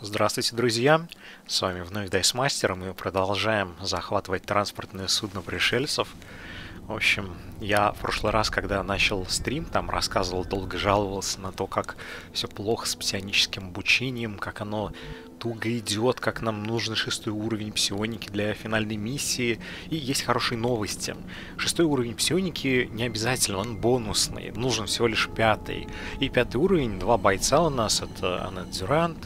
Здравствуйте, друзья! С вами вновь Дайс Мастер, и мы продолжаем захватывать транспортное судно пришельцев. В общем, я в прошлый раз, когда начал стрим, там рассказывал, долго жаловался на то, как все плохо с псионическим обучением, как оно туго идет, как нам нужен 6-й уровень псионики для финальной миссии. И есть хорошие новости. 6-й уровень псионики не обязательно, он бонусный. Нужен всего лишь 5-й. И 5-й уровень, 2 бойца у нас, это Аннетт Дюран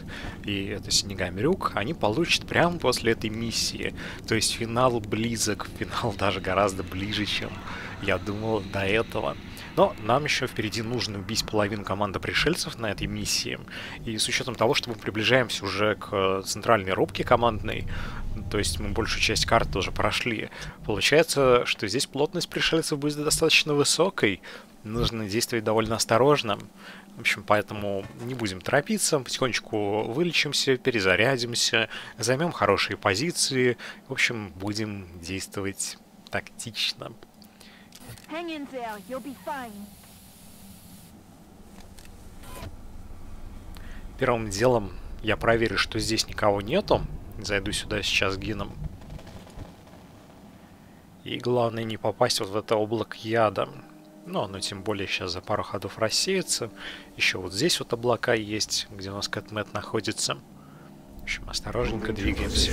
и это Синегамирюк, они получат прямо после этой миссии. То есть финал близок, финал даже гораздо ближе, чем я думал до этого. Но нам еще впереди нужно убить половину команды пришельцев на этой миссии. И с учетом того, что мы приближаемся уже к центральной рубке командной, то есть мы большую часть карты уже прошли, получается, что здесь плотность пришельцев будет достаточно высокой. Нужно действовать довольно осторожно. В общем, поэтому не будем торопиться, потихонечку вылечимся, перезарядимся, займем хорошие позиции. В общем, будем действовать тактично. Hang in there, you'll be fine. Первым делом я проверю, что здесь никого нету. Зайду сюда сейчас с Гином. И главное не попасть вот в это облако яда. Но оно тем более сейчас за пару ходов рассеется. Еще вот здесь вот облака есть, где у нас Кэтмэн находится. В общем, осторожненько двигаемся.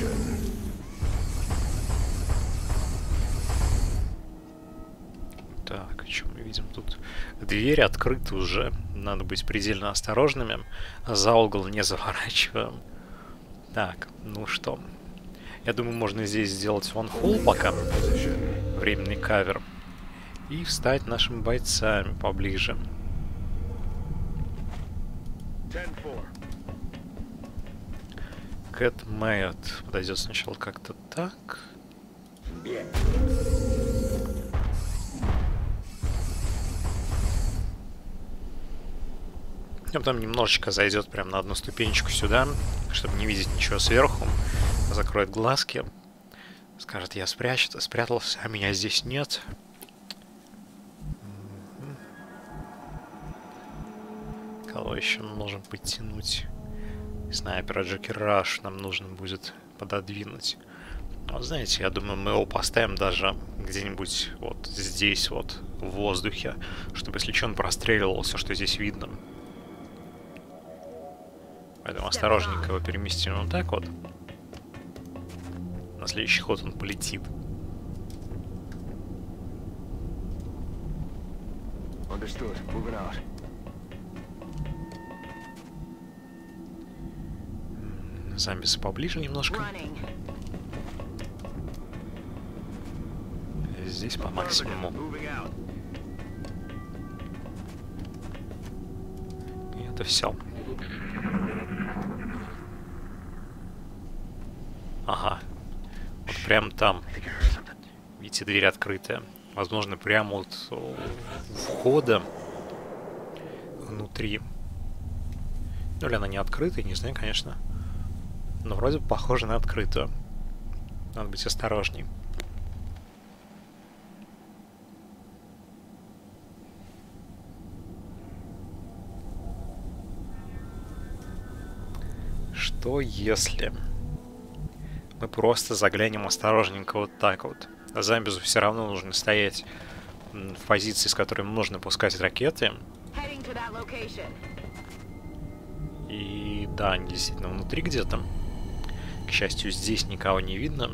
Так, что мы видим тут? Дверь открыта уже. Надо быть предельно осторожными. За угол не заворачиваем. Так, ну что. Я думаю, можно здесь сделать ванхол пока. Временный кавер. И встать нашими бойцами поближе. Кэт Мэйот подойдет сначала как-то так. А потом немножечко зайдет прям на одну ступенечку сюда, чтобы не видеть ничего сверху. Закроет глазки. Скажет, я спрятался, а меня здесь нет. Кого еще мы можем подтянуть? Снайпера Джокер Раш нам нужно будет пододвинуть. Вот знаете, я думаю, мы его поставим даже где-нибудь вот здесь вот, в воздухе, чтобы, если что, он простреливал все, что здесь видно. Поэтому осторожненько его переместим вот так вот. На следующий ход он полетит. Замбиз поближе немножко. Здесь по максимуму. И это все. Ага, вот прям там. Видите, дверь открытая. Возможно, прямо вот у входа внутри. Ну или она не открытая, не знаю, конечно. Но вроде бы похоже на открытую. Надо быть осторожней. Что если... Мы просто заглянем осторожненько вот так вот. Замбизу все равно нужно стоять в позиции, с которой нужно пускать ракеты. И да, они действительно внутри где-то. К счастью, здесь никого не видно.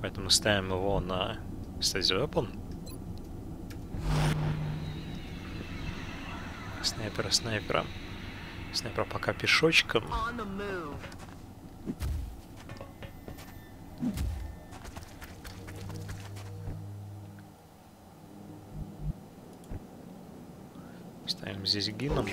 Поэтому ставим его на стазию Apple. Снайпера. Снайпера пока пешочком. Ставим здесь Гином.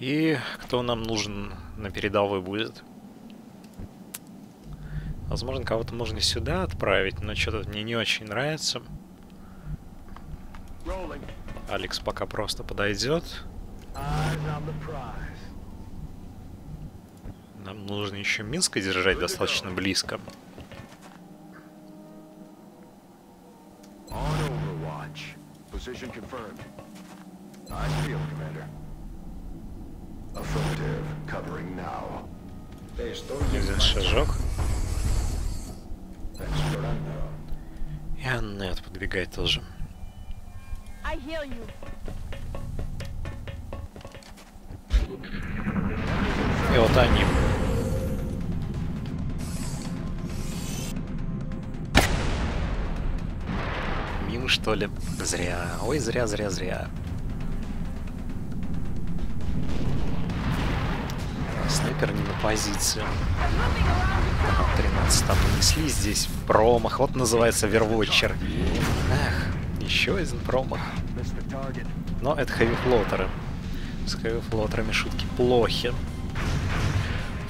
И кто нам нужен на передовой будет? Возможно, кого-то можно сюда отправить, но что-то мне не очень нравится. Алекс пока просто подойдет. Нам нужно еще Минска держать достаточно близко. Position confirmed. I'm field commander. Affirmative. Covering now. Один шажок. И Аннетт подбегает тоже. I hear you. И вот они. Мимо, что ли? Зря. Ой, зря. Снайпер не на позицию. 13 там нанесли, здесь промах. Вот называется вервотчер. Эх, еще один промах. Но это хэви-флотеры. С хэви-флотерами шутки плохи.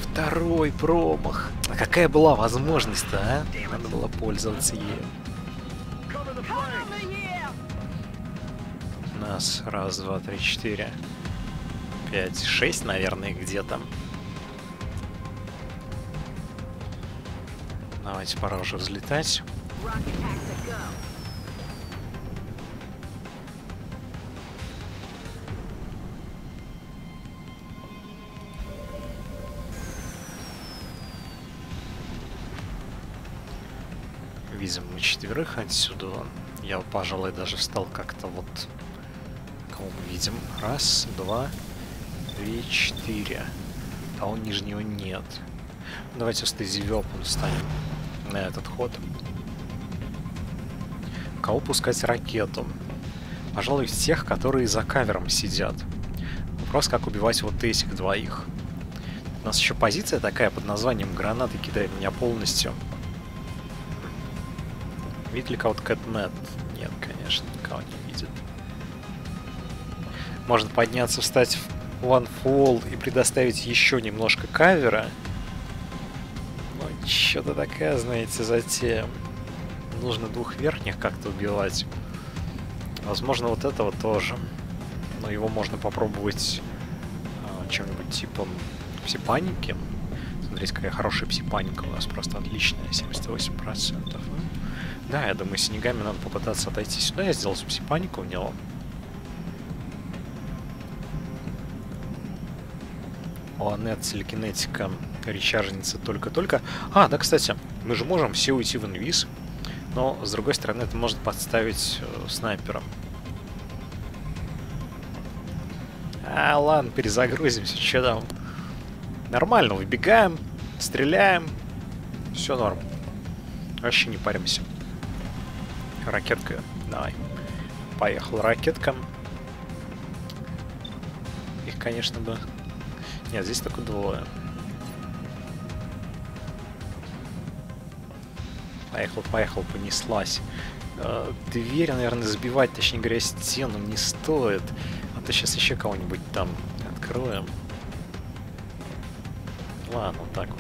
Второй промах. А какая была возможность-то, а? Надо было пользоваться ею. У нас раз, два, три, четыре, пять, шесть, наверное, где-то. Давайте, пора уже взлетать. Видим мы четверых отсюда. Я, пожалуй, даже встал как-то вот. Кого мы видим? Раз, два, три, четыре. Того нижнего нет. Давайте с тезивёпом встанем на этот ход. Кого пускать ракету? Пожалуй, всех, которые за кавером сидят. Вопрос, как убивать вот этих двоих. У нас еще позиция такая под названием «Гранаты кидает меня полностью». Видит ли кого-то Кэтмэн? Нет, конечно, никого не видит. Можно подняться, встать в One Fall и предоставить еще немножко кавера. Но что-то такая, знаете, затея. Нужно двух верхних как-то убивать. Возможно, вот этого тоже. Но его можно попробовать чем-нибудь типом пси-паники. Смотрите, какая хорошая пси-паника у нас, просто отличная, 78%. Да, я думаю, Синегами надо попытаться отойти сюда. Я сделал пси-панику у него. У Аннетт телекинетика речаржница только-только. А, да, кстати, мы же можем все уйти в инвиз. Но, с другой стороны, это может подставить снайпера. А, ладно, перезагрузимся. Че там? Нормально, выбегаем, стреляем. Все норм. Вообще не паримся. Ракетка. Давай. Поехал ракетка. Их, конечно, бы... Нет, здесь только двое. Поехал, понеслась. Дверь, наверное, забивать, точнее говоря, стену не стоит. А то сейчас еще кого-нибудь там откроем. Ладно, вот так вот.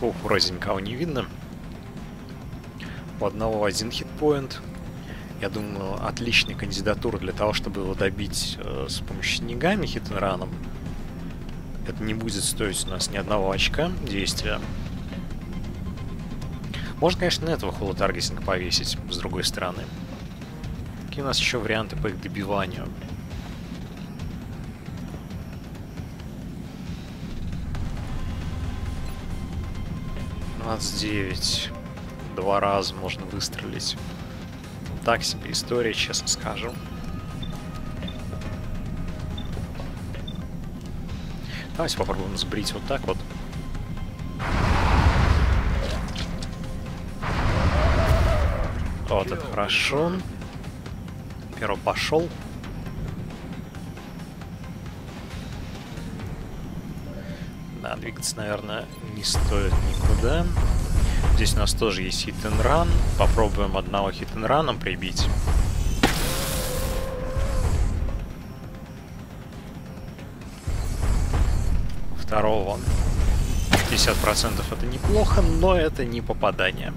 Фух, вроде никого не видно. У одного один хитпоинт. Я думаю, отличная кандидатура для того, чтобы его добить с помощью снегами хит-н-раном. Это не будет стоить у нас ни одного очка действия. Можно, конечно, на этого холотаргетинг повесить, с другой стороны. Какие у нас еще варианты по их добиванию? Девять. Два раза можно выстрелить. Так себе история, честно скажу. Давайте попробуем сбрить вот так вот. Вот это хорошо. Перо пошел. Да, двигаться, наверное, не стоит никуда. Здесь у нас тоже есть хит-н-ран. Попробуем одного хит-н-раном прибить. Второго. 50% это неплохо, но это не попадание.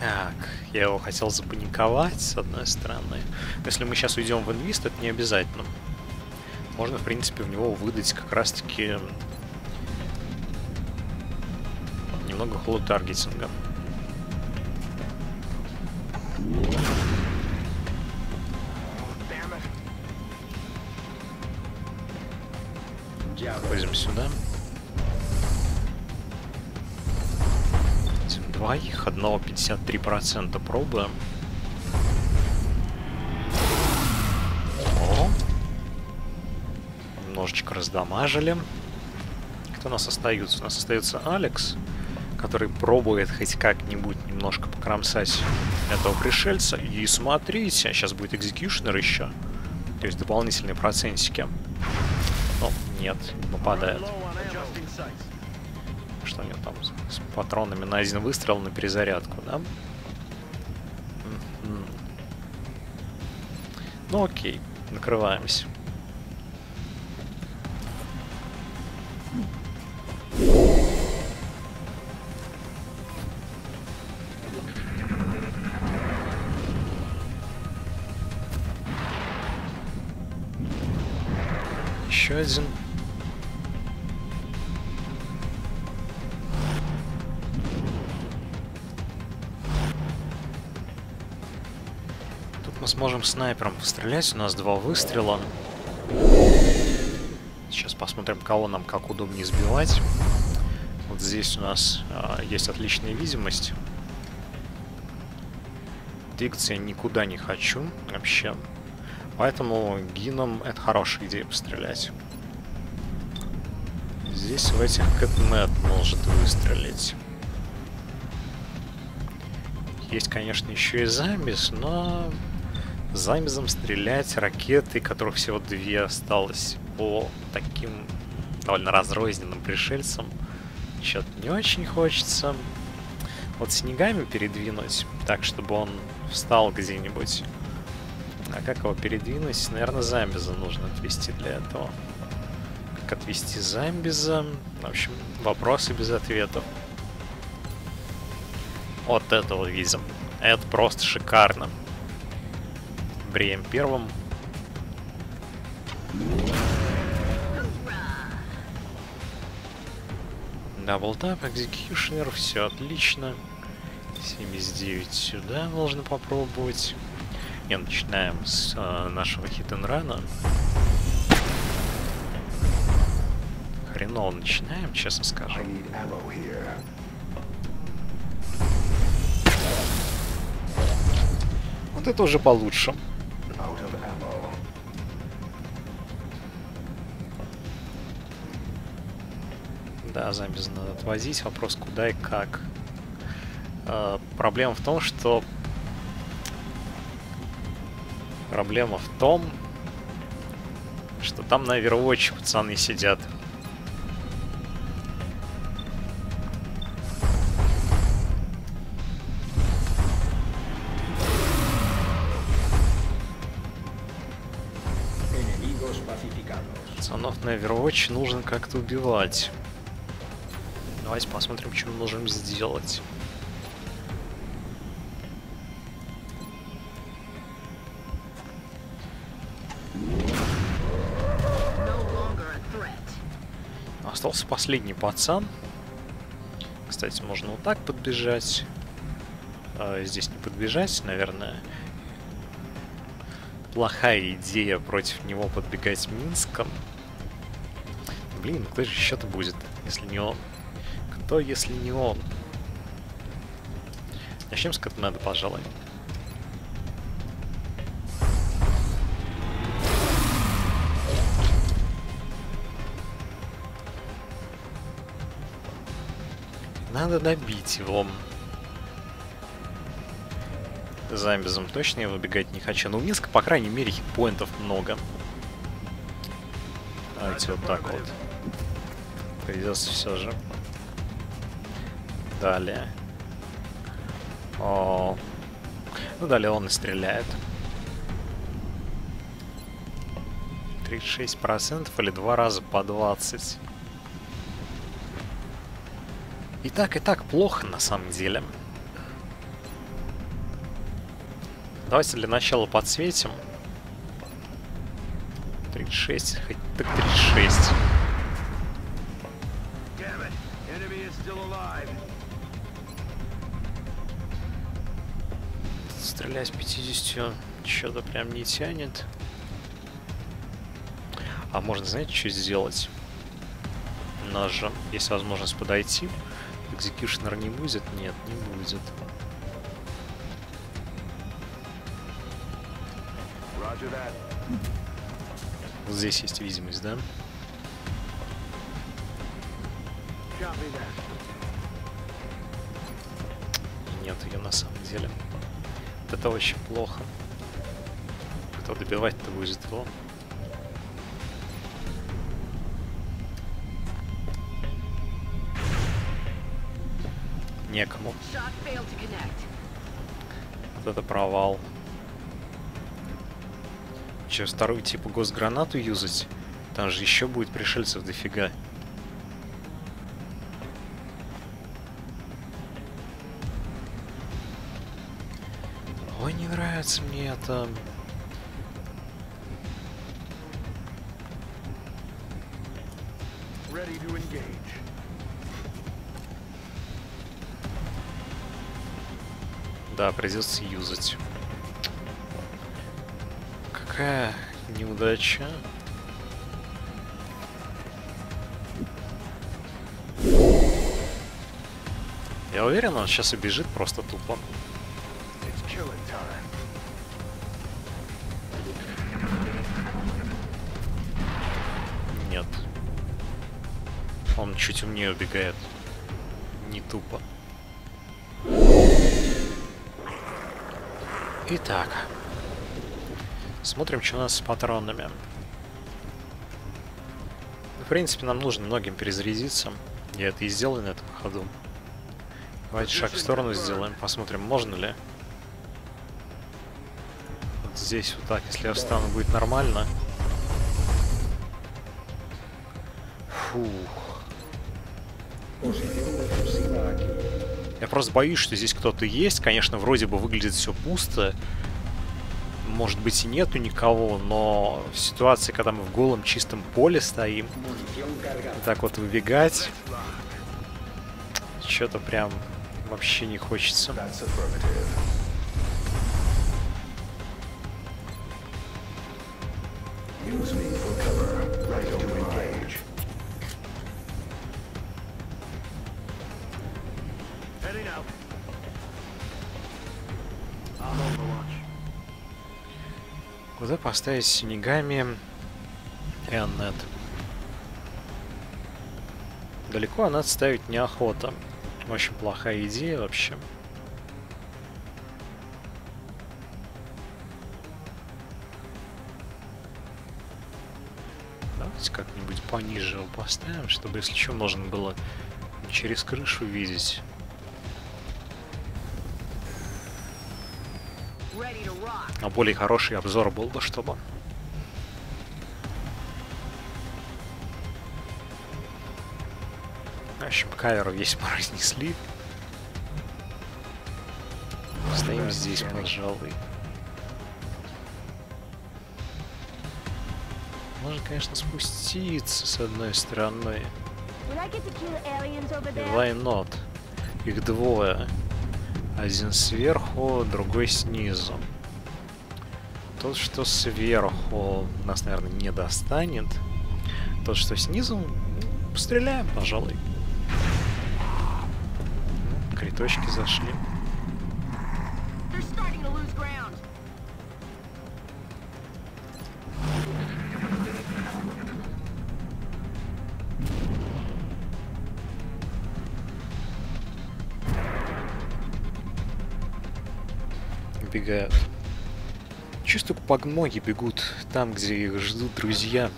Так, я его хотел запаниковать, с одной стороны. Если мы сейчас уйдем в инвист, это не обязательно. Можно, в принципе, в него выдать как раз-таки немного холотаргетинга. Пойдем сюда. Этих двоих, одного 53% пробуем. О! Немножечко раздамажили. Кто у нас остается? У нас остается Алекс, который пробует хоть как-нибудь немножко покромсать этого пришельца. И смотрите, сейчас будет экзекьюшнер еще. То есть дополнительные процентики. Но нет, попадает. Что у него там с патронами на один выстрел, на перезарядку, да? Ну окей, накрываемся. Один. Тут мы сможем снайпером пострелять. У нас два выстрела. Сейчас посмотрим, кого нам как удобнее сбивать. Вот здесь у нас есть отличная видимость. Двигаться я никуда не хочу вообще. Поэтому Гином это хорошая идея пострелять. Здесь в этих Кэтмэн может выстрелить. Есть, конечно, еще и Замбиз, но Замбизом стрелять ракеты, которых всего две осталось, по таким довольно разрозненным пришельцам, что-то не очень хочется. Вот Снегами передвинуть, так, чтобы он встал где-нибудь. А как его передвинуть? Наверное, Замбиза нужно отвести для этого. Как отвести Замбиза? В общем, вопросы без ответов. Вот этого видим. Это просто шикарно. Бреем первым. Даблтап, экзекьюшнер, все отлично. 79 сюда можно попробовать. И начинаем с нашего хит-н-рана. Хреново начинаем, честно скажу. Вот это уже получше. Да, Замбиз надо отвозить. Вопрос, куда и как. Проблема в том, что там на Overwatch пацаны сидят. Пацанов на Overwatch нужно как-то убивать. Давайте посмотрим, что мы можем сделать. Остался последний пацан. Кстати, можно вот так подбежать. Здесь не подбежать, наверное. Плохая идея против него подбегать Минском. Блин, кто же еще-то будет, если не он? Кто, если не он? Начнем с Кэтмэна, пожалуй. Надо добить его. Замбизом точно я выбегать не хочу. Но у Минска, по крайней мере, хитпоинтов много. Давайте вот так вот. Придется все же. Далее. О. Ну, далее он и стреляет. 36% или 2 раза по 20. И так плохо на самом деле. Давайте для начала подсветим. 36, хоть так 36. Стрелять 50 что-то прям не тянет. А можно, знаете, что сделать? У нас же есть возможность подойти. Экзекьюшнер не будет? Нет, не будет. Вот здесь есть видимость, да? Нет, ее на самом деле. Это очень плохо. Кто добивать-то будет его? Некому. Вот это провал. Че, вторую типа госгранату юзать? Там же еще будет пришельцев дофига. Ой, не нравится мне это. Да, придется юзать. Какая неудача. Я уверен, он сейчас убежит просто тупо. Нет. Он чуть умнее убегает. Не тупо. Итак, смотрим, что у нас с патронами. В принципе, нам нужно многим перезарядиться. Я это и сделаю на этом ходу. Давайте шаг в сторону сделаем, посмотрим, можно ли. Вот здесь вот так, если я встану, будет нормально. Фух. Я просто боюсь, что здесь кто-то есть. Конечно, вроде бы выглядит все пусто. Может быть и нету никого, но в ситуации, когда мы в голом чистом поле стоим, так вот выбегать, что-то прям вообще не хочется. Куда поставить Синегами и Аннетт? Далеко Аннетт ставить неохота. Очень плохая идея вообще. Давайте как-нибудь пониже его поставим, чтобы, если что, можно было через крышу видеть. А более хороший обзор был бы, чтобы... В общем, камеру весь мы разнесли. Стоим здесь, пожалуй. Можно, конечно, спуститься с одной стороны. Why not? Их двое. Один сверху, другой снизу. Тот, что сверху, нас, наверное, не достанет. Тот, что снизу, ну, стреляем, пожалуй. Ну, криточки зашли. Убегают. Чувствую, как многие бегут там, где их ждут друзья.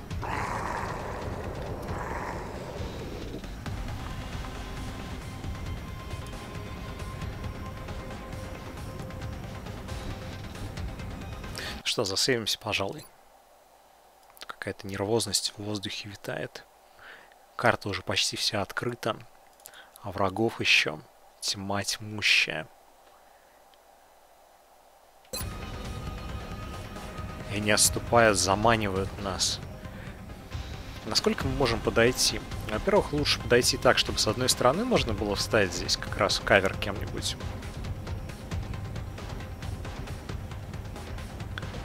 Что, засейвимся, пожалуй. Какая-то нервозность в воздухе витает. Карта уже почти вся открыта. А врагов еще тьма тьмущая. и, не отступая, заманивают нас. Насколько мы можем подойти? Во-первых, лучше подойти так, чтобы с одной стороны можно было встать здесь как раз в кавер кем-нибудь.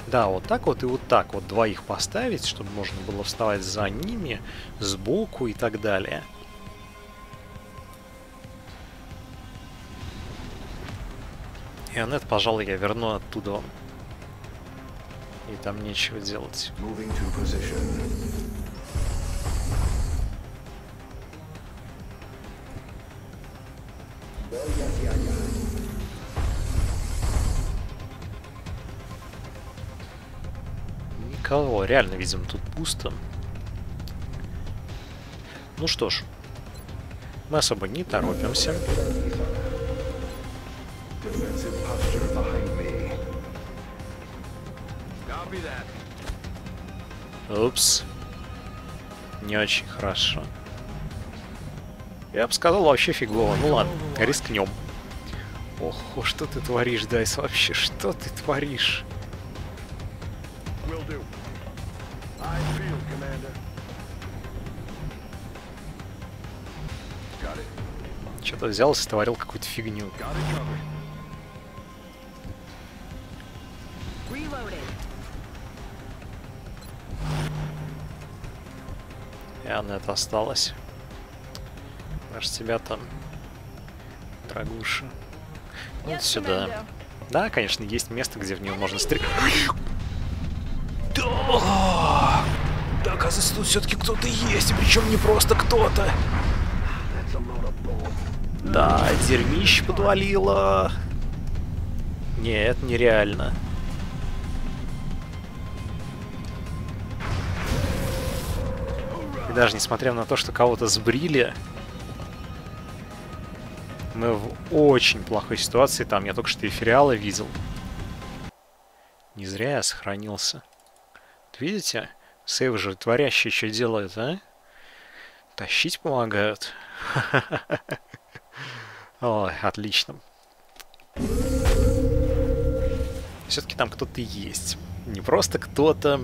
Да, вот так вот и вот так вот двоих поставить, чтобы можно было вставать за ними, сбоку и так далее. И Аннетт, пожалуй, я верну оттуда. И там нечего делать. Никого. Реально, видимо, тут пусто. Ну что ж. Мы особо не торопимся. Упс. Не очень хорошо. Я бы сказал, вообще фигово. Ну ладно, рискнем. Ох, что ты творишь, Дайс, вообще? Что ты творишь? Что-то взял и сотворил какую-то фигню. И Аннетт осталась. Аж тебя там, дорогуша. Вот сюда. Да, конечно, есть место, где в нее можно стрелять. Да, оказывается, тут все-таки кто-то есть, причем не просто кто-то. Да, дерьмище подвалило. Нет, нереально. И даже несмотря на то, что кого-то сбрили, мы в очень плохой ситуации. Там я только что эфириала видел. Не зря я сохранился. Вот видите? Сейв же творящий еще делает, а? Тащить помогают. Ой, отлично. Все-таки там кто-то есть. Не просто кто-то.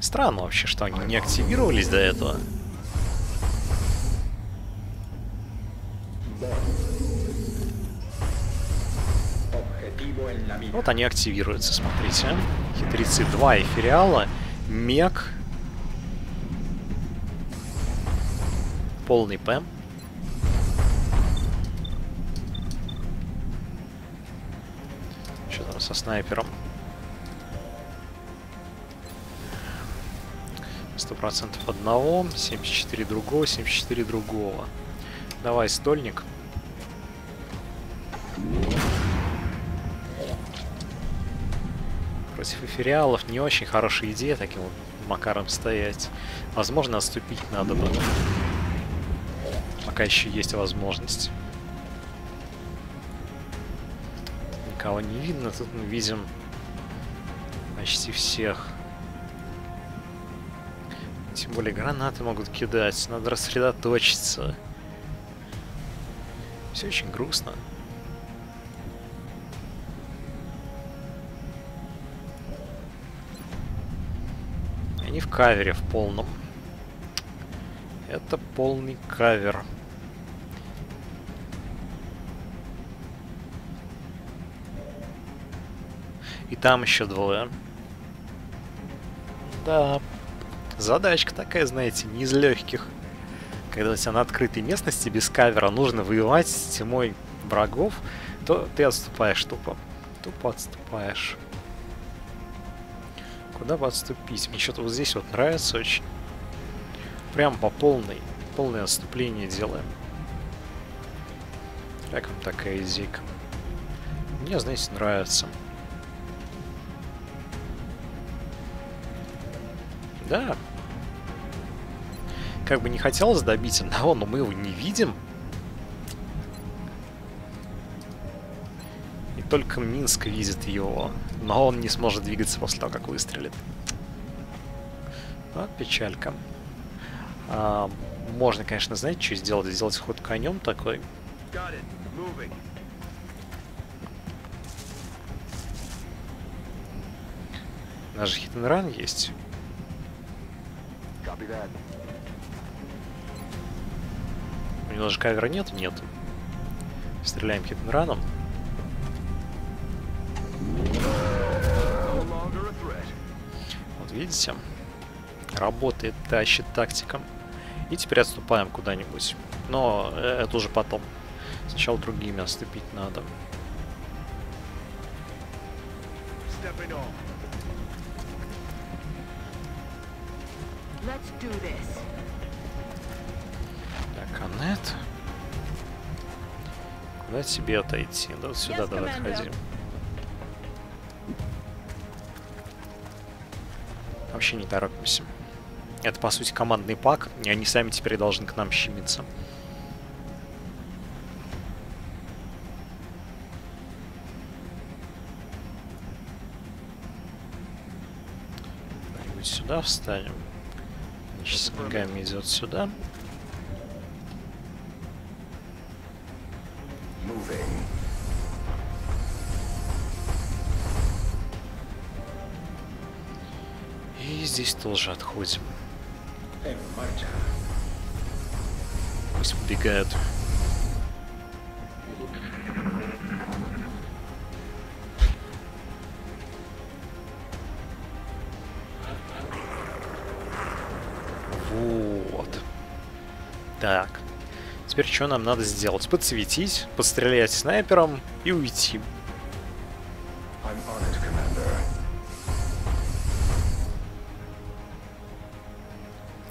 Странно вообще, что они не активировались до этого. Вот они активируются, смотрите. Хитрецы, 2 эфириала, мег, полный П. Что там со снайпером? 100% одного, 74 другого, 74 другого. Давай, стольник. Против эфириалов не очень хорошая идея таким вот макаром стоять. Возможно, отступить надо бы. Пока еще есть возможность. Никого не видно, тут мы видим почти всех. Тем более гранаты могут кидать, надо рассредоточиться. Все очень грустно. Они в кавере в полном. Это полный кавер. И там еще двое. Да. Задачка такая, знаете, не из легких. Когда у тебя на открытой местности без кавера нужно воевать с тьмой врагов, то ты отступаешь тупо. Тупо отступаешь. Куда бы отступить? Мне что-то вот здесь вот нравится очень. Прям по полной. Полное отступление делаем. Как вам такая изика? Мне, знаете, нравится. Да. Как бы не хотелось добить одного, но мы его не видим. И только Минск видит его. Но он не сможет двигаться после того, как выстрелит. Вот печалька. А, можно, конечно, знаете, что сделать? Сделать ход конем такой. У нас же hit and run есть. У него же кавера нет? Нет. Стреляем hit and run'ом. Вот видите? Работает, тащит тактика. И теперь отступаем куда-нибудь. Но это уже потом. Сначала другими отступить надо. Так, Аннетт. Куда тебе отойти? Да, вот сюда давай отходим. Вообще не торопимся. Это, по сути, командный пак, и они сами теперь должны к нам щемиться. Давайте сюда встанем. Значит, Снегами идет сюда. И здесь тоже отходим. Пусть убегают. Вот. Так. Теперь что нам надо сделать? Подсветить, подстрелять снайпером и уйти.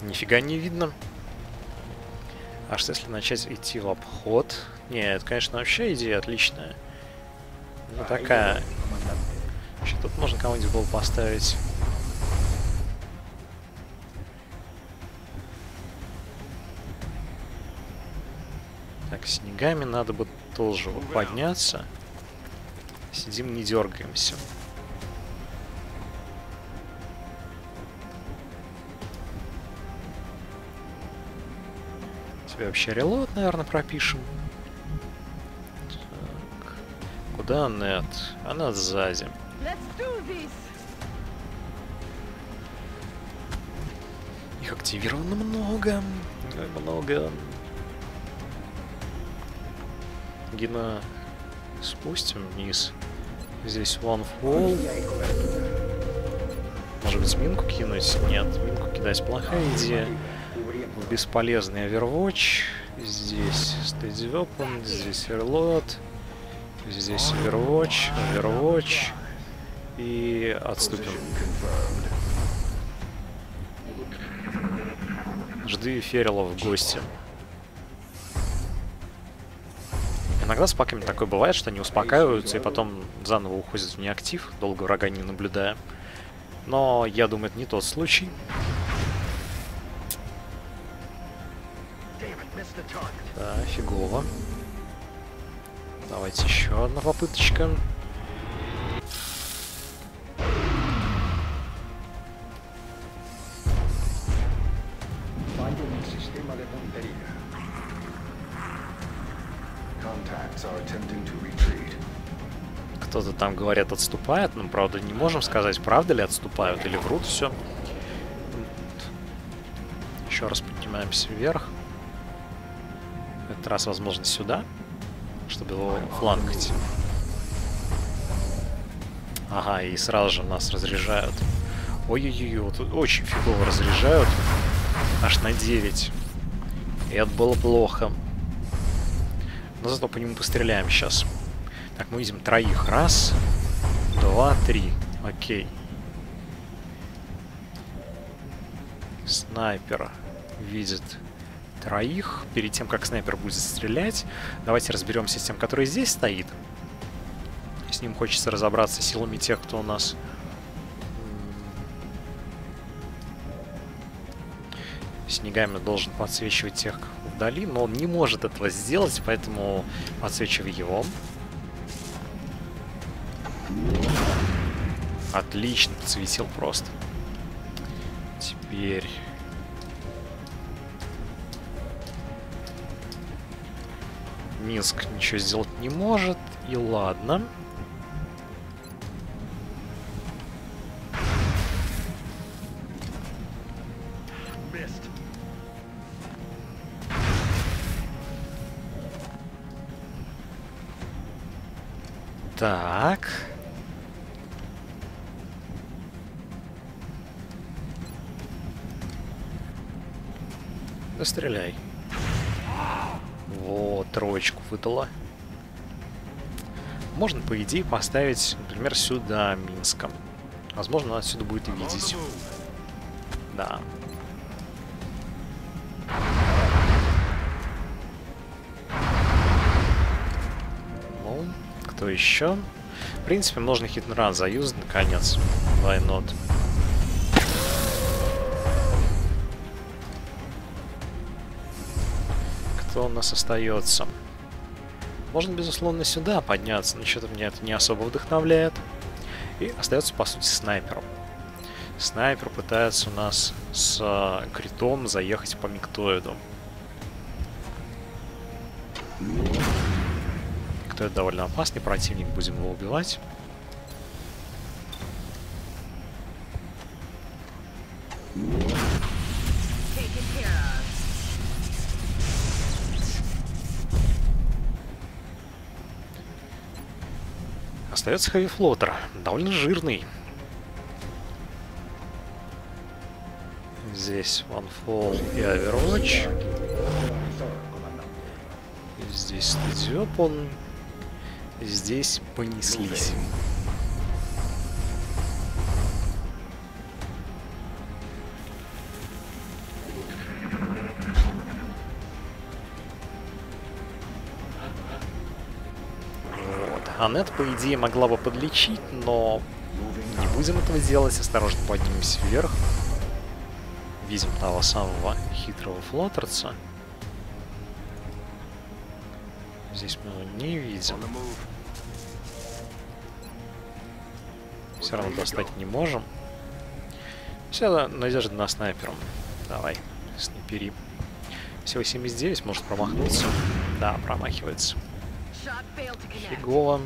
Нифига не видно. А что если начать идти в обход? Нет, конечно, вообще идея отличная. Ну такая. Вообще, тут можно кого-нибудь было поставить. Так, Снегами надо бы тоже вот подняться. Сидим, не дергаемся. Вообще релот, наверное, пропишем. Так. Куда Аннетт? Она сзади. Их активировано много. Много. Гина спустим вниз. Здесь one fall. Может быть, минку кинуть? Нет, минку кидать плохая идея. Бесполезный Overwatch. Здесь Stage Open, здесь Overload, здесь Overwatch, Overwatch. И отступим. Жди Феррила в гости. Иногда с паками такое бывает, что они успокаиваются и потом заново уходят в неактив, долго врага не наблюдая. Но я думаю, это не тот случай. Да, фигово. Давайте еще одна попыточка. Кто-то там, говорят, отступает, но, правда, не можем сказать, правда ли отступают или врут, все. Еще раз поднимаемся вверх. Раз, возможно, сюда, чтобы его флангать. Ага, и сразу же нас разряжают. Ой-ой-ой, тут очень фигово разряжают. Аж на 9. И это было плохо. Но зато по нему постреляем сейчас. Так, мы видим троих. Раз, два, три. Окей. Снайпер видит троих. Перед тем, как снайпер будет стрелять, давайте разберемся с тем, который здесь стоит. С ним хочется разобраться силами тех, кто у нас. Снегами должен подсвечивать тех вдали, но он не может этого сделать, поэтому подсвечивай его. Отлично, подсветил просто. Теперь... Минск ничего сделать не может, и ладно. Так. Да стреляй. Вот, троечку выдала. Можно, по идее, поставить, например, сюда Минском. Возможно, она отсюда будет видеть. Да. Ну, кто еще? В принципе, можно хит-н-ран заюзать, наконец. Why not? Кто у нас остается? Можно, безусловно, сюда подняться, но что-то меня это не особо вдохновляет. И остается, по сути, снайпером. Снайпер пытается у нас с критом заехать по миктоиду. Миктоид довольно опасный противник, будем его убивать. Остается хэви-флотер, довольно жирный. Здесь OneFall и Overwatch. Здесь Stadiopon. Здесь понеслись. Аннетт, по идее, могла бы подлечить, но не будем этого делать. Осторожно поднимемся вверх. Видим того самого хитрого флоттерца. Здесь мы его не видим. Все равно достать не можем. Вся надежда на снайпера. Давай, снайпери. Всего 79, может промахнуться. Да, промахивается. Фигово.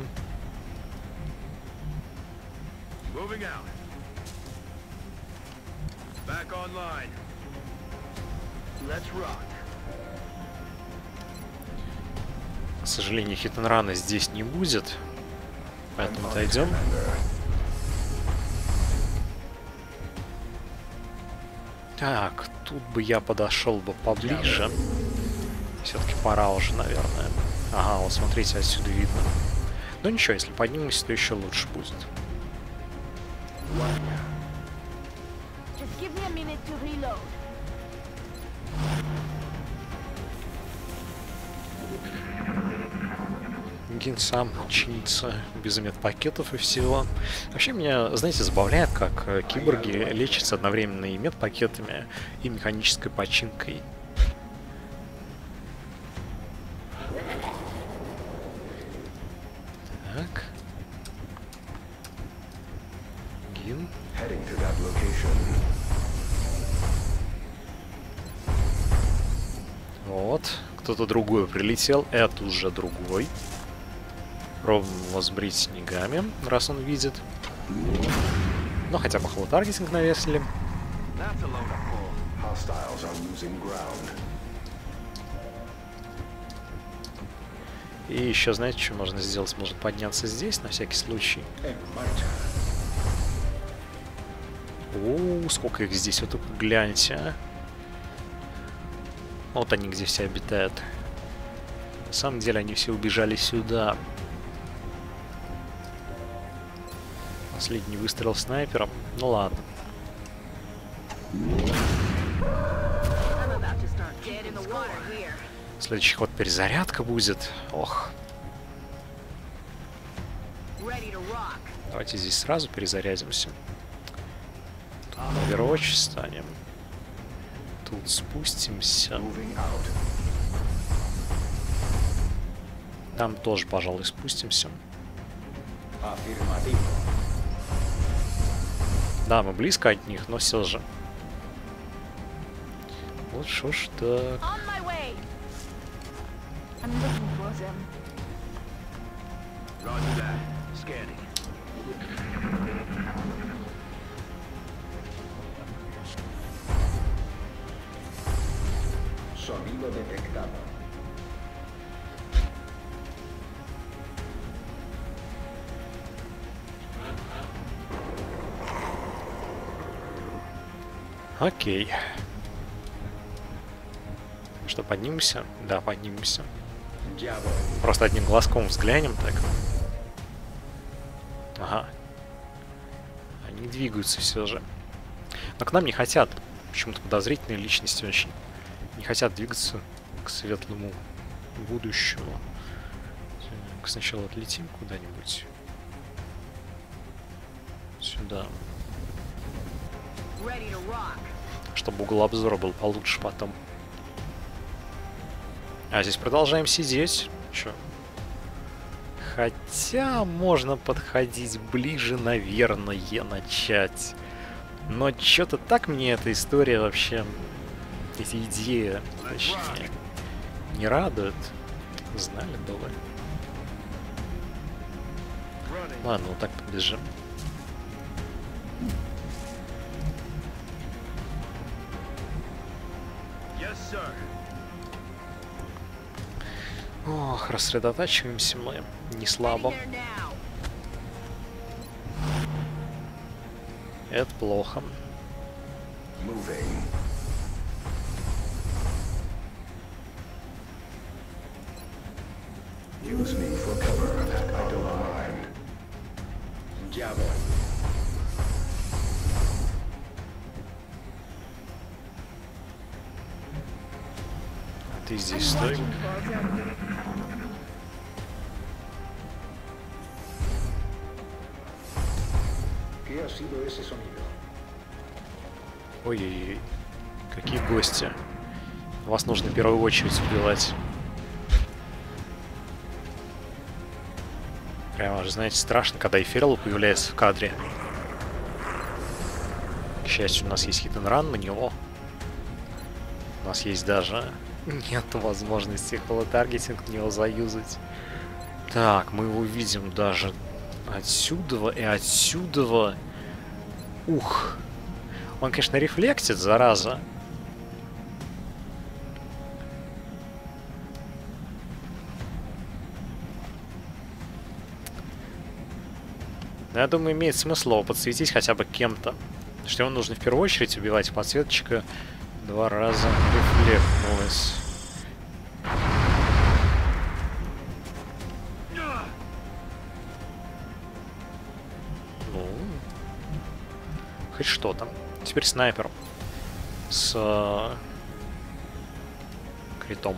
К сожалению, хит-н-рана здесь не будет, поэтому отойдем. Так, тут бы я подошел бы поближе. Все-таки пора уже, наверное. Ага, вот смотрите, отсюда видно. Но ничего, если поднимемся, то еще лучше будет. Гин сам чинится без медпакетов и всего. Вообще меня, знаете, забавляет, как киборги лечатся одновременно и медпакетами, и механической починкой. Гин. Вот, кто-то другой прилетел, это уже другой. Пробуем его сбрить снегами, раз он видит. Но хотя бы холл-таргетинг навесили. И еще, знаете, что можно сделать? Можно подняться здесь, на всякий случай. О, сколько их здесь, вот только гляньте, а. Вот они где все обитают. На самом деле они все убежали сюда. Последний выстрел снайпером. Ну ладно. Следующий ход перезарядка будет. Ох. Давайте здесь сразу перезарядимся. Overwatch станем. Тут спустимся. Там тоже, пожалуй, спустимся. Да, мы близко от них, но все же. Вот шо ж так. Окей. Что, поднимемся? Да, поднимемся. Просто одним глазком взглянем так. Ага. Они двигаются все же. Но к нам не хотят. Почему-то подозрительные личности очень. Не хотят двигаться к светлому будущему. Сначала отлетим куда-нибудь. Сюда. Чтобы угол обзора был получше потом. А здесь продолжаем сидеть. Чё? Хотя можно подходить ближе, наверное, начать. Но чё-то так мне эта история вообще, эти идеи, точнее, не радует. Знали бы вы. Ладно, вот так побежим. Ох, рассредотачиваемся мы не слабо. Это плохо. Ты здесь стой. Ой-ой-ой, какие гости. Вас нужно в первую очередь убивать. Прямо же, знаете, страшно, когда Эфирл появляется в кадре. К счастью, у нас есть хит-н-ран на него. У нас есть даже... Нет возможности холотаргетинг на него заюзать. Так, мы его видим даже отсюда и отсюда. Ух. Он, конечно, рефлектит, зараза. Но я думаю, имеет смысл его подсветить хотя бы кем-то. Что его нужно в первую очередь убивать. Подсветочка два раза рефлектнулась. Ну, хоть что-то. Теперь снайпер с критом.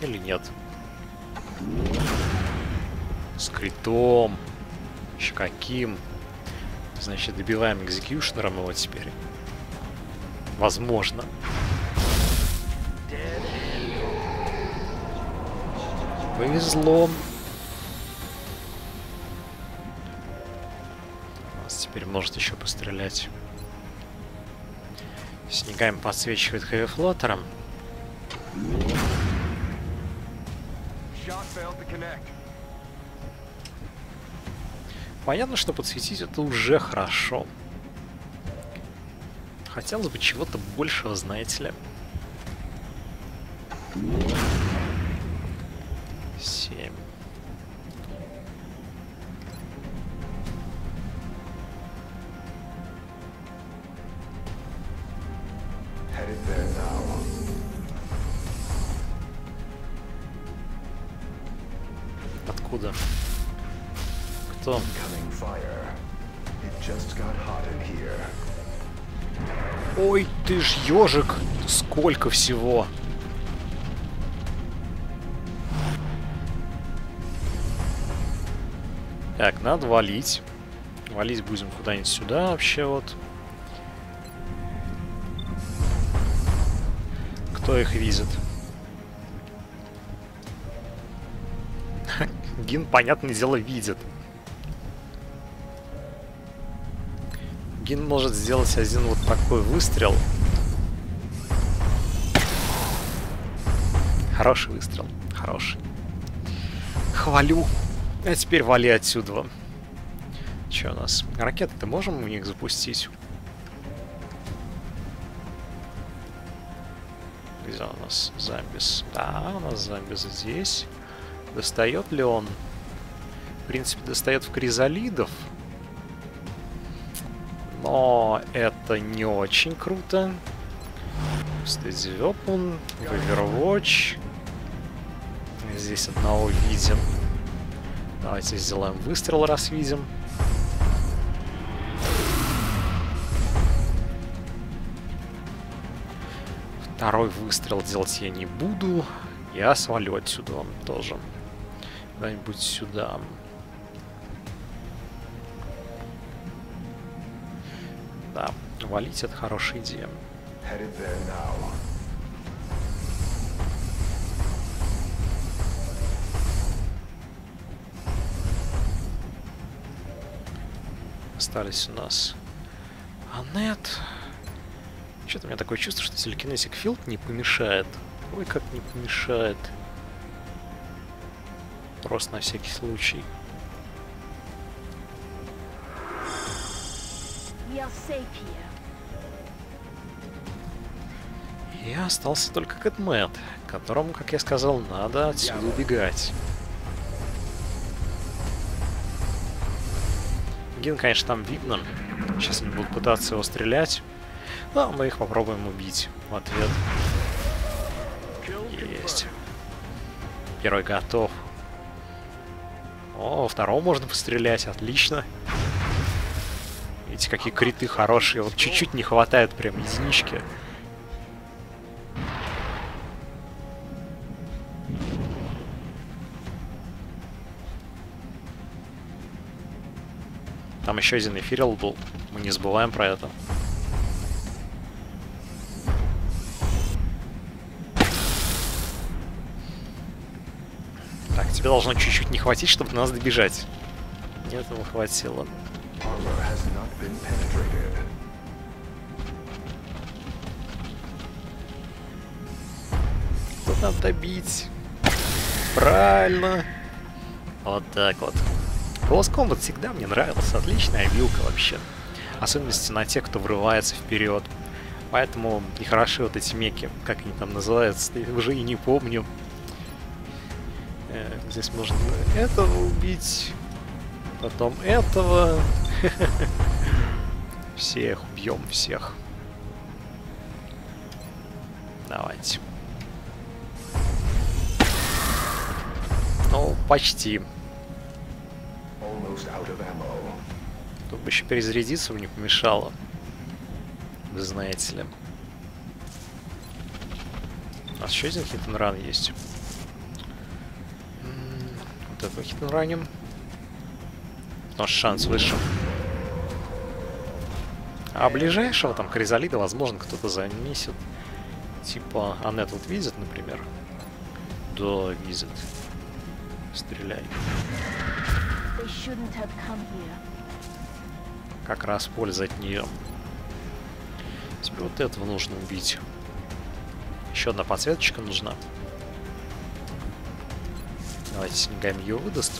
Или нет? С критом. Еще каким? Значит, добиваем экзекьюшнером его теперь. Возможно. Повезло. Нас теперь может еще пострелять. Снегами подсвечивает хэви-флотером. Понятно, что подсветить это уже хорошо. Хотелось бы чего-то большего, знаете ли. 7. Откуда? Кто? Ой, ты ж ежик, сколько всего. Так, надо валить. Валить будем куда-нибудь сюда вообще вот. Кто их видит? Гин, понятное дело, видит. Гин может сделать один вот такой выстрел. Хороший выстрел. Хороший. Хвалю. А теперь вали отсюда. Че у нас? Ракеты-то можем у них запустить? Где у нас Замбиз? Да, у нас Замбиз здесь. Достает ли он? В принципе, достает в кризалидов. Но это не очень круто. Стези Open, Overwatch. Здесь одного видим. Давайте сделаем выстрел, раз видим. Второй выстрел делать я не буду. Я свалю отсюда тоже. Куда-нибудь сюда. Да, валить — это хорошая идея. Остались у нас Аннетт. Что-то у меня такое чувство, что телекинетик филд не помешает. Ой, как не помешает. Просто на всякий случай. И остался только Кэтмэн, которому, как я сказал, надо отсюда убегать. Гин, конечно, там видно. Сейчас они будут пытаться его стрелять. Но мы их попробуем убить в ответ. Есть. Первый готов. О, второго можно пострелять. Отлично. Видите, какие криты хорошие. Вот чуть-чуть не хватает прям единички. Там еще один эфирил был. Мы не забываем про это. Так, тебе должно чуть-чуть не хватить, чтобы нас добежать. Мне этого хватило. Тут надо добить. Правильно. Вот так вот. Close Combat всегда мне нравился. Отличная вилка вообще. Особенности на тех, кто врывается вперед. Поэтому нехороши вот эти меки. Как они там называются, я уже и не помню. Здесь можно этого убить. Потом этого. Всех убьем, всех. Давайте. Ну, почти. Тут бы еще перезарядиться мне помешало. Вы знаете ли. У нас еще один хит-н-ран есть. Вот этого хит-н-раним. Но шанс выше. А ближайшего там Кризалида, возможно, кто-то занесет. Типа Аннетт вот видит, например. Да, видит. Стреляй. Как раз польза от нее. Теперь вот этого нужно убить. Еще одна подсветочка нужна. Давайте Синегами ее выдаст.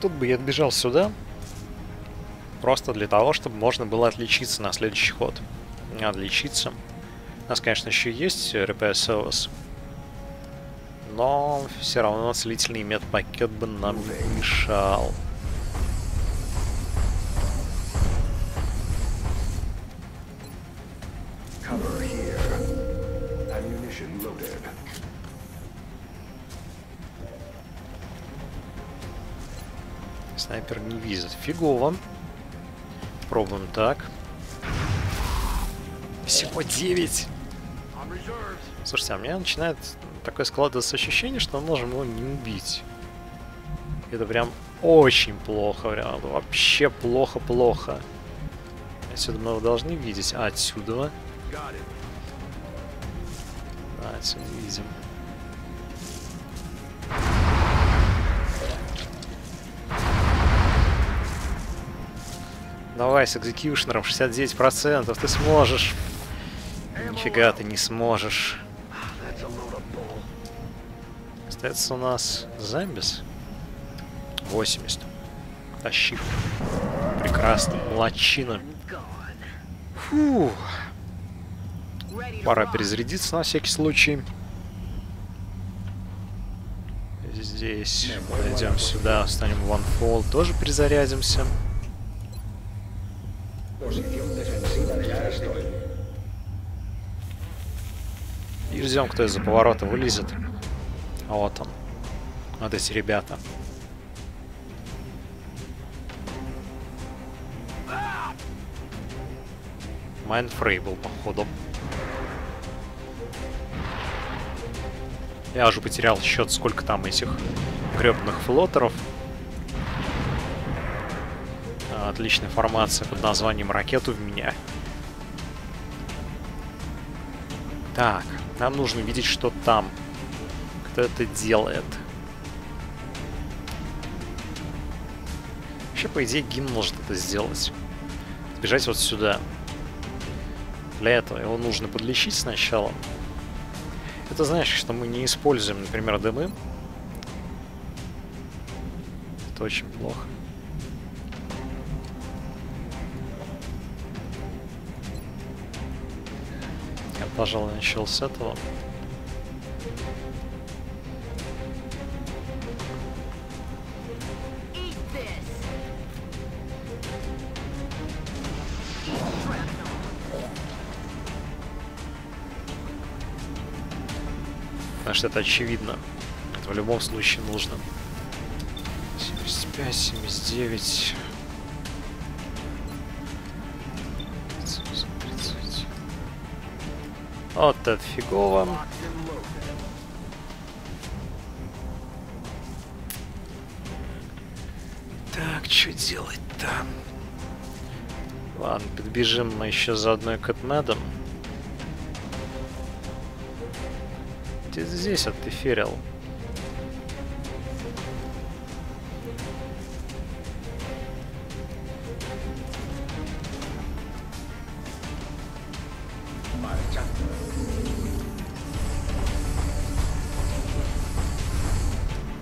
Тут бы я отбежал сюда. Просто для того, чтобы можно было отличиться на следующий ход. Отличиться. У нас, конечно, еще есть РПСОС. Но все равно целительный медпакет бы нам не мешал. Снайпер не видит. Фигово. Пробуем так. Всего 9. Слушайте, а у меня начинает такое складываться ощущение, что мы можем его не убить. Это прям очень плохо. Прям вообще плохо-плохо. Отсюда мы его должны видеть. А отсюда? Да, отсюда видим. Давай с экзекьюшнером 69%, ты сможешь. Нифига ты не сможешь. Остается у нас Замбиз. 80. Тащи. Прекрасно. Молодчина. Фу. Пора перезарядиться на всякий случай. здесь. Пойдем сюда, встанем в OneFall, тоже перезарядимся. И ждем, кто из-за поворота вылезет. Вот он. Вот эти ребята. Майнфрей был, походу. Я уже потерял счет, сколько там этих гребных флотеров. Отличная формация под названием «Ракету в меня». Так, нам нужно видеть, что там. Кто это делает. Вообще, по идее, Гин может это сделать. Сбежать вот сюда. Для этого его нужно подлечить сначала. Это значит, что мы не используем, например, дымы. Это очень плохо. Я, пожалуй, начал с этого. Потому что это очевидно. Это в любом случае нужно. 75, 79... 30. Вот это фигово. Так, что делать-то? Ладно, подбежим мы еще за одной Кэтмэном. Ты здесь оттеферил.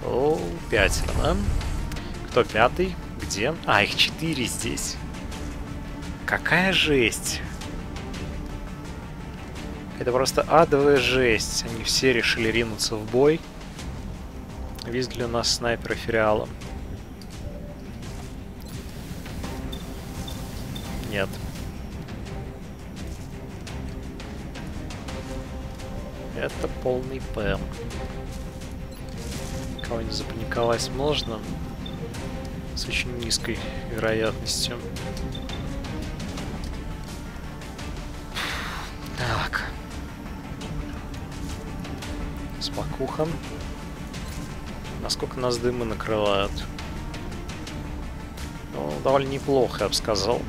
О, пятеро, да? Кто пятый? Где? А, их 4 здесь. Какая жесть! Это просто адовая жесть. Они все решили ринуться в бой. Видит ли у нас снайпера Фериала? Нет. Это полный ПМ. Кого-нибудь запаниковать можно. С очень низкой вероятностью. Так. Спокуха. Насколько нас дымы накрывают? Ну, довольно неплохо, я бы сказал.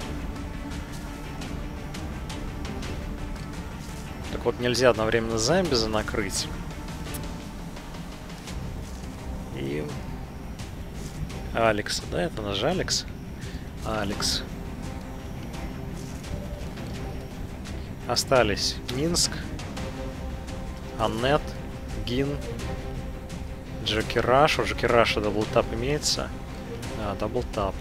Так вот, нельзя одновременно Замбиза накрыть. И... Алекс, да? Это наш Алекс? Алекс. Остались Минск, Аннетт, Гин, Джокер Раш. У Джокер Раша даблтап имеется. Да, даблтап.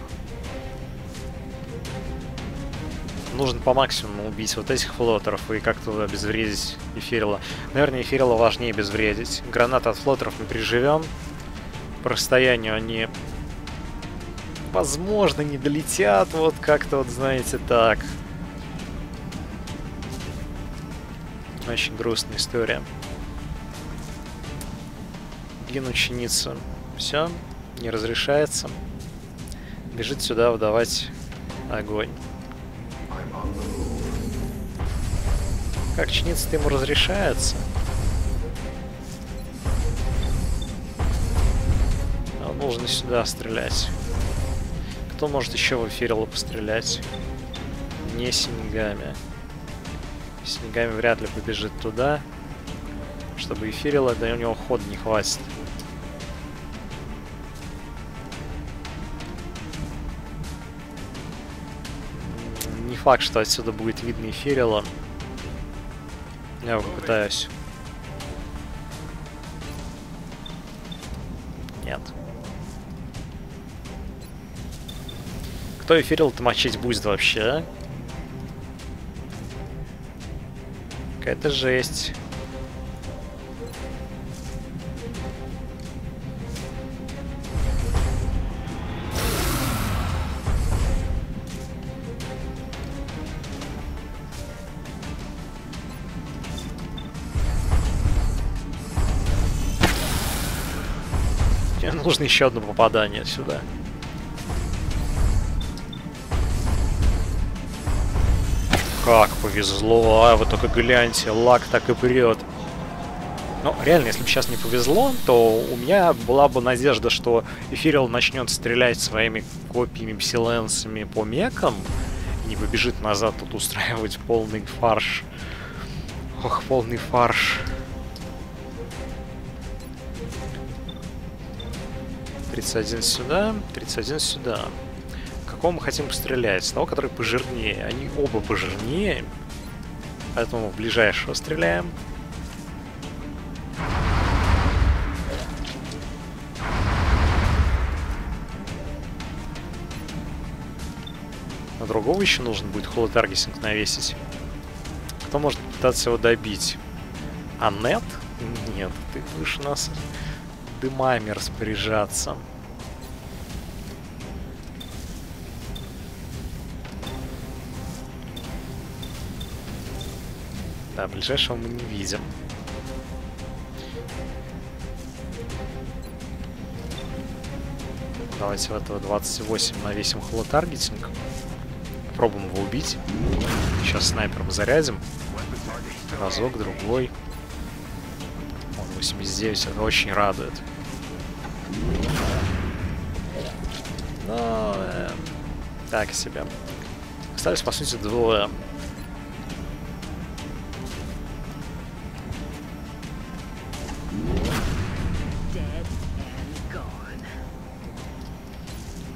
Нужно по максимуму убить вот этих флотеров и как-то обезвредить Эфирила. Наверное, Эфирила важнее обезвредить. Гранаты от флотеров мы переживем. По расстоянию они, возможно, не долетят. Вот как-то вот, знаете, так. Очень грустная история. Гин ученица. Все, не разрешается. Бежит сюда выдавать огонь. Как чиниться-то ему разрешается? Но нужно сюда стрелять. Кто может еще в Эфирила пострелять? Не Синегами. Снегами вряд ли побежит туда, чтобы Эфирила, да и у него хода не хватит. Не факт, что отсюда будет видно Эфирила. Я попытаюсь. Нет. Кто Эфирила-то мочить будет вообще, а? Это жесть. нужно еще одно попадание сюда. Как повезло, а вы только гляньте, лак так и прет. Но реально, если бы сейчас не повезло, то у меня была бы надежда, что Эфирил начнет стрелять своими копьями псиленсами по мекам и не побежит назад тут устраивать полный фарш. Ох, полный фарш. «31 сюда, 31 сюда». Какого мы хотим пострелять? С того, который пожирнее. Они оба пожирнее. Поэтому в ближайшего стреляем. На другого еще нужно будет холотаргетинг навесить. Кто может пытаться его добить? Аннетт? Нет, ты будешь у нас дымами распоряжаться. Да, ближайшего мы не видим. Давайте в этого 28 навесим холотаргетинг. Пробуем его убить. Сейчас снайпером зарядим. Разок, другой. Он 89, это очень радует. Но... так себе. Остались, по сути, двое.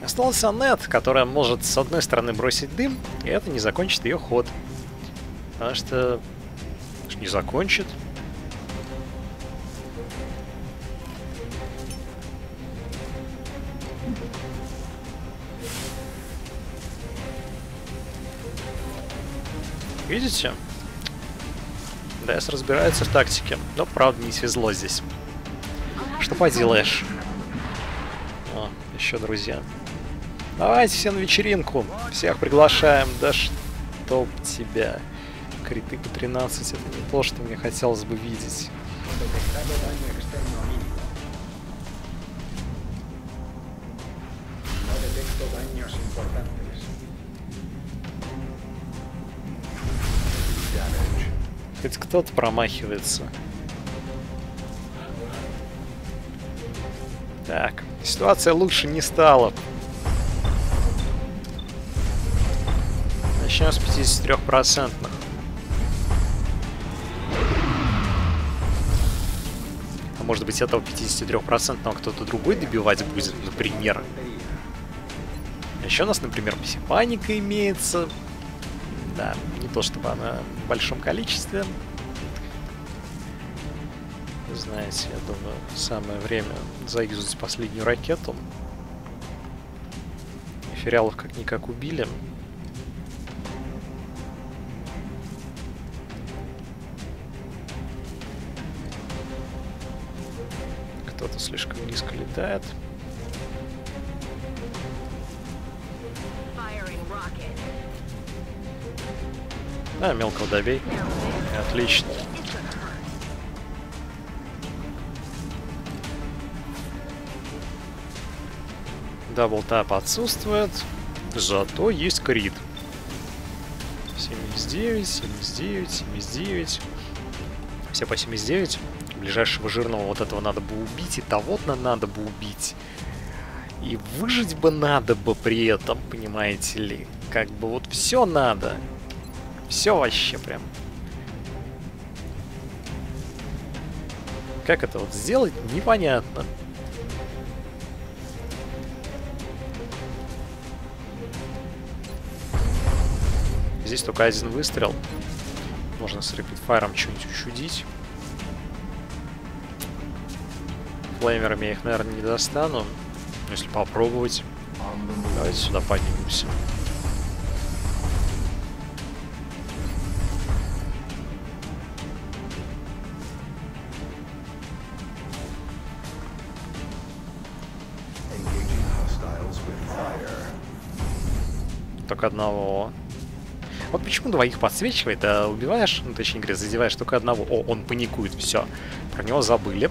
Остался Аннетт, которая может с одной стороны бросить дым, и это не закончит ее ход. Потому что... не закончит. Видите? Дайс разбирается в тактике, но правда не свезло здесь. Что поделаешь? О, еще друзья. Давайте все на вечеринку. Всех приглашаем. Да чтоб тебя. Криты по 13. Это не то, что мне хотелось бы видеть. Хоть кто-то промахивается. Так. Ситуация лучше не стала. Начнем с 53%. А может быть, этого 53% кто-то другой добивать будет, например. А еще у нас, например, психопаника имеется. Да, не то чтобы она в большом количестве. Знаете, я думаю, самое время заюзать последнюю ракету. Эфириалов как-никак убили. Кто-то слишком низко летает. А, мелкого добей. Отлично. Даблтап отсутствует. Зато есть крит. 79, 79, 79. Все по 79. Ближайшего жирного вот этого надо бы убить, и того надо бы убить. И выжить бы надо бы при этом, понимаете ли. Как бы вот все надо. Все вообще прям. Как это вот сделать, непонятно. Здесь только один выстрел. Можно с репитфайром что-нибудь учудить. Флеймерами я их, наверное, не достану. Но если попробовать. Давайте сюда поднимемся. Только одного. Вот почему двоих подсвечивает, а убиваешь, ну, точнее говоря, задеваешь только одного. О, он паникует, все. Про него забыли.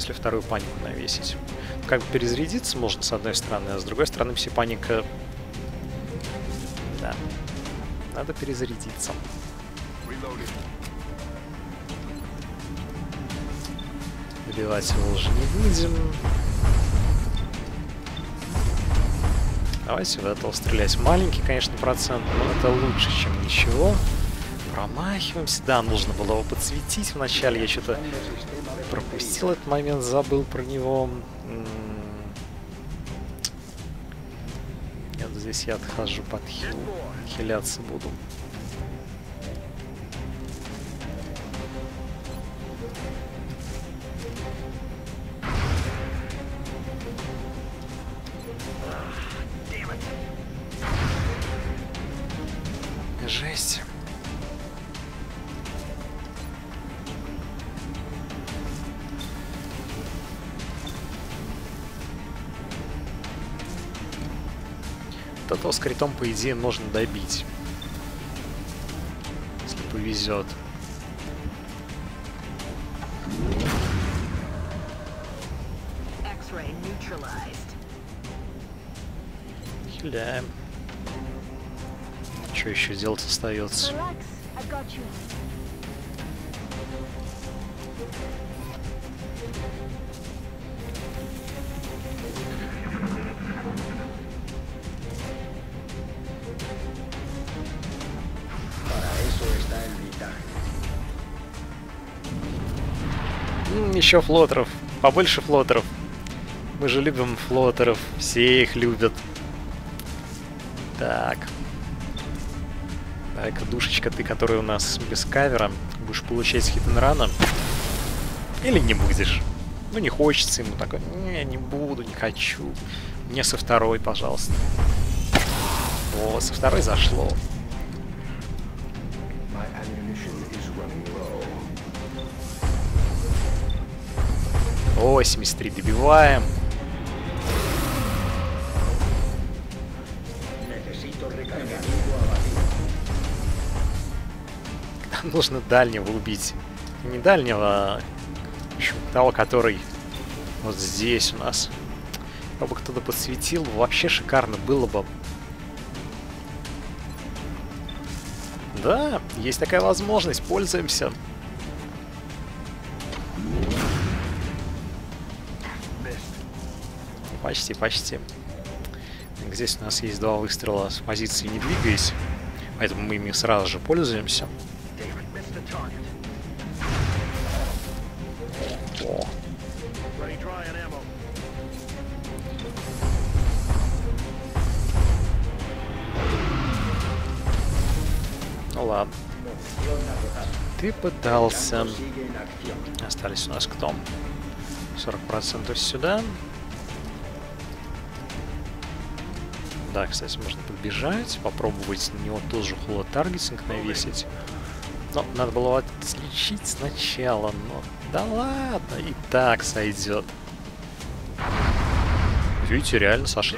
что если вторую панику навесить, как бы перезарядиться можно с одной стороны, а с другой стороны все паника... Да. Надо перезарядиться. Добивать его уже не будем. Давайте в этого стрелять. Маленький, конечно, процент, но это лучше, чем ничего. Промахиваемся. Да, нужно было его подсветить вначале. Я что-то пропустил этот момент, забыл про него. Нет, здесь я отхожу под хил. Хиляться буду. Жесть. То с критом, по идее, можно добить. Если повезет. Хиляем. Что еще делать остается? Еще флоттеров, побольше флоттеров. Мы же любим флоттеров, все их любят. Так. Дай-ка, душечка, ты, который у нас без кавера, будешь получать хит-н-рана. Или не будешь. Ну, не хочется ему такой. Не, не буду, не хочу. Мне со второй, пожалуйста. О, со второй зашло. О, 73 добиваем. Нам нужно дальнего убить. Не дальнего, а того, который вот здесь у нас. Кто бы кто-то подсветил, вообще шикарно было бы. Да, есть такая возможность, пользуемся. Почти, почти. Так, здесь у нас есть два выстрела с позиции не двигаясь, поэтому мы ими сразу же пользуемся. О. Ну ладно. Ты пытался. Остались у нас кто? 40% сюда. Да, кстати, можно подбежать, попробовать на него тоже холо-таргетинг навесить. Но надо было его отличить сначала, но... Да ладно, и так сойдет. Видите, реально сошло.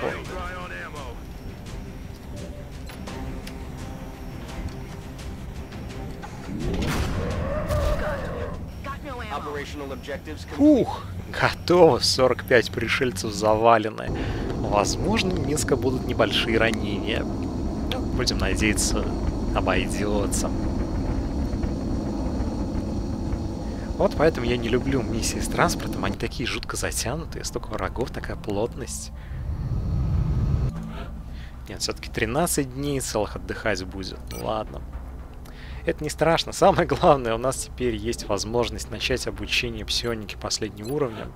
Ух, готово, 45 пришельцев завалены. Возможно, в Минске будут небольшие ранения. Будем надеяться, обойдется. Вот поэтому я не люблю миссии с транспортом. Они такие жутко затянутые. Столько врагов, такая плотность. Нет, все-таки 13 дней целых отдыхать будет. Ну, ладно. Это не страшно. Самое главное, у нас теперь есть возможность начать обучение псионики последним уровнем.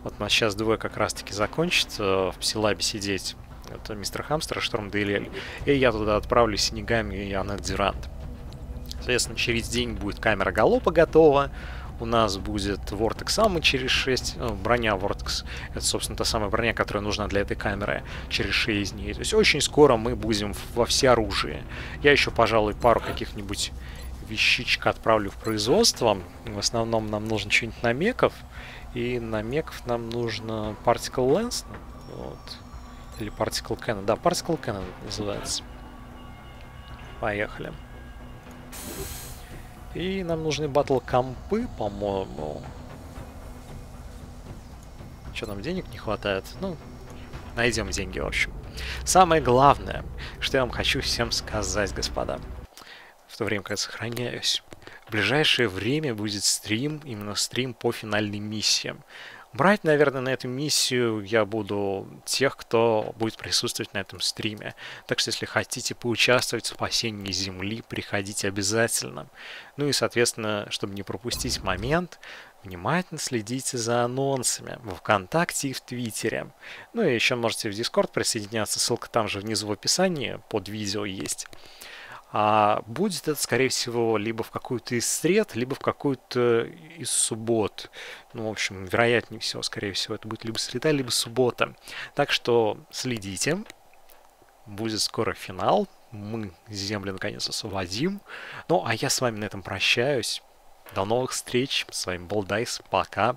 Вот у нас сейчас двое как раз-таки закончат в псилабе сидеть. Это мистер Хамстер и Шторм Дейлель. И я туда отправлю Синегами и Аннетт Дюран. Соответственно, через день будет камера галопа готова. У нас будет Vortex самый через 6... Броня Vortex. Это, собственно, та самая броня, которая нужна для этой камеры. Через 6 дней. То есть очень скоро мы будем во всеоружии. Я еще, пожалуй, пару каких-нибудь вещичек отправлю в производство. В основном нам нужно что-нибудь на меков. И на меков нам нужно Particle Lens. Вот. Или Particle Cannon. Да, Particle Cannon называется. Поехали. И нам нужны батл-кампы, по-моему. Что, нам денег не хватает? Ну, найдем деньги, в общем. Самое главное, что я вам хочу всем сказать, господа. В то время как я сохраняюсь. В ближайшее время будет стрим, именно стрим по финальной миссии. Брать, наверное, на эту миссию я буду тех, кто будет присутствовать на этом стриме. Так что, если хотите поучаствовать в спасении Земли, приходите обязательно. Ну и, соответственно, чтобы не пропустить момент, внимательно следите за анонсами во ВКонтакте и в Твиттере. Ну и еще можете в Дискорд присоединяться, ссылка там же внизу в описании, под видео есть. А будет это, скорее всего, либо в какую-то из сред, либо в какую-то из суббот. Ну, в общем, вероятнее всего, скорее всего, это будет либо среда, либо суббота. Так что следите. Будет скоро финал. Мы Землю, наконец, освободим. Ну, а я с вами на этом прощаюсь. До новых встреч. С вами был Дайс. Пока.